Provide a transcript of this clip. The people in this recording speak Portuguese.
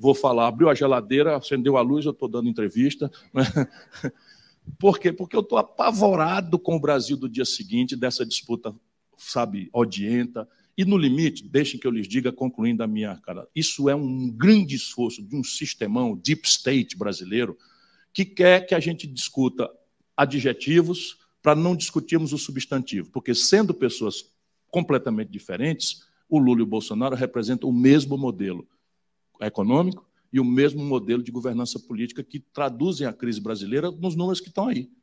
vou falar, abriu a geladeira, acendeu a luz, eu estou dando entrevista. Por quê? Porque eu estou apavorado com o Brasil do dia seguinte, dessa disputa, sabe, odienta. E, no limite, deixem que eu lhes diga, concluindo a minha cara, isso é um grande esforço de um sistemão, deep state brasileiro, que quer que a gente discuta adjetivos para não discutirmos o substantivo, porque, sendo pessoas completamente diferentes, o Lula e o Bolsonaro representam o mesmo modelo econômico e o mesmo modelo de governança política que traduzem a crise brasileira nos números que estão aí.